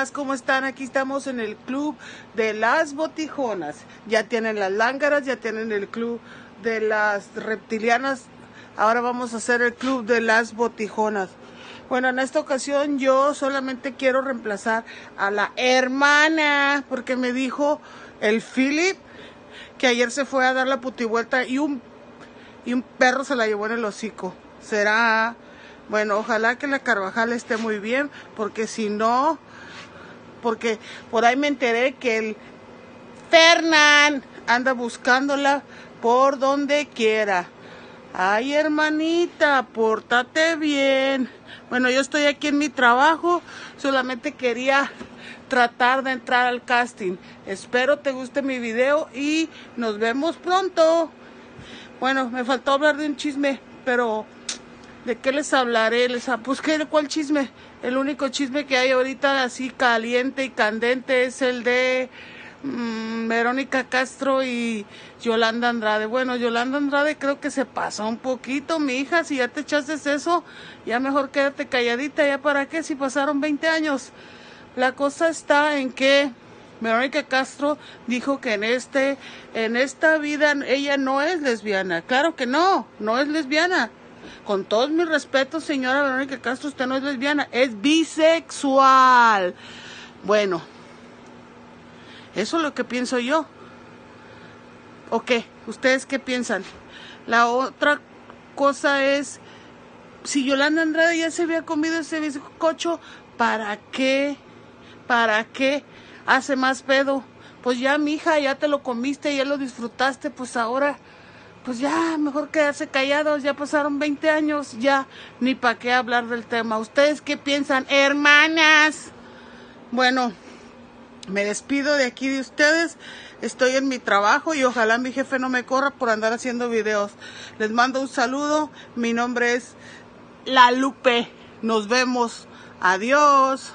Botijonas, ¿cómo están? Aquí estamos en el club de las botijonas. Ya tienen las lángaras, ya tienen el club de las reptilianas. Ahora vamos a hacer el club de las botijonas. Bueno, en esta ocasión yo solamente quiero reemplazar a la hermana, porque me dijo el Phillip que ayer se fue a dar la putivuelta y un perro se la llevó en el hocico. Será... Bueno, ojalá que la Carvajal esté muy bien, porque si no... Porque por ahí me enteré que el Fernán anda buscándola por donde quiera. Ay, hermanita, pórtate bien. Bueno, yo estoy aquí en mi trabajo, solamente quería tratar de entrar al casting. Espero te guste mi video y nos vemos pronto. Bueno, me faltó hablar de un chisme, pero... ¿De qué les hablaré? Pues, ¿cuál chisme? El único chisme que hay ahorita así caliente y candente es el de Verónica Castro y Yolanda Andrade. Bueno, Yolanda Andrade creo que se pasó un poquito, mi hija. Si ya te echaste eso, ya mejor quédate calladita. ¿Ya para qué? Si pasaron 20 años. La cosa está en que Verónica Castro dijo que en esta vida ella no es lesbiana. Claro que no, no es lesbiana. Con todos mis respetos, señora Verónica Castro, usted no es lesbiana, es bisexual. Bueno, eso es lo que pienso yo. ¿O qué? ¿Ustedes qué piensan? La otra cosa es, si Yolanda Andrade ya se había comido ese bizcocho, ¿para qué hace más pedo? Pues ya, mija, ya te lo comiste, ya lo disfrutaste, pues ahora... Pues ya, mejor quedarse callados, ya pasaron 20 años, ya ni para qué hablar del tema. ¿Ustedes qué piensan, hermanas? Bueno, me despido de aquí de ustedes, estoy en mi trabajo y ojalá mi jefe no me corra por andar haciendo videos. Les mando un saludo, mi nombre es La Lupe, nos vemos, adiós.